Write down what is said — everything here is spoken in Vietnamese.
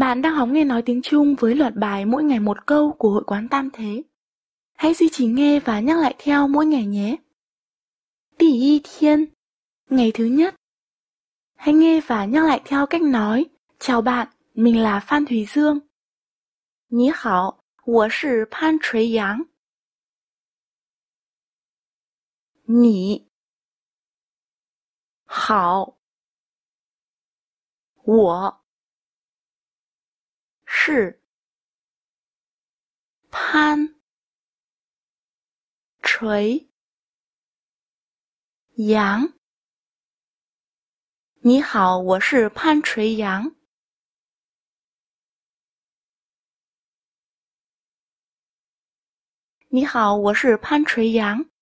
Bạn đang hóng nghe nói tiếng Trung với loạt bài Mỗi Ngày Một Câu của Hội Quán Tam Thế. Hãy duy trì nghe và nhắc lại theo mỗi ngày nhé. Tỷ y thiên, ngày thứ nhất. Hãy nghe và nhắc lại theo cách nói. Chào bạn, mình là Phan Thúy Dương. Nhí hảo, wǒ shì Phan Thúy Dương. Nhí hảo, wǒ shì Phan Thúy Dương. Nhí hảo, wǒ shì Phan Thúy Dương. Nhí hảo, wǒ shì Phan Thúy Dương.